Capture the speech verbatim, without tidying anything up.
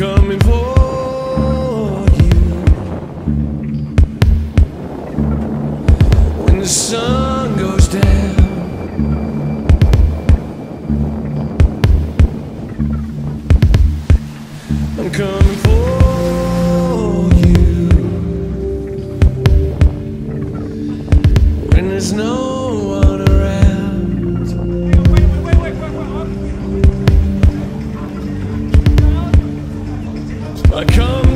coming for you. When the sun goes down, I'm coming for you. When there's no one around, I come.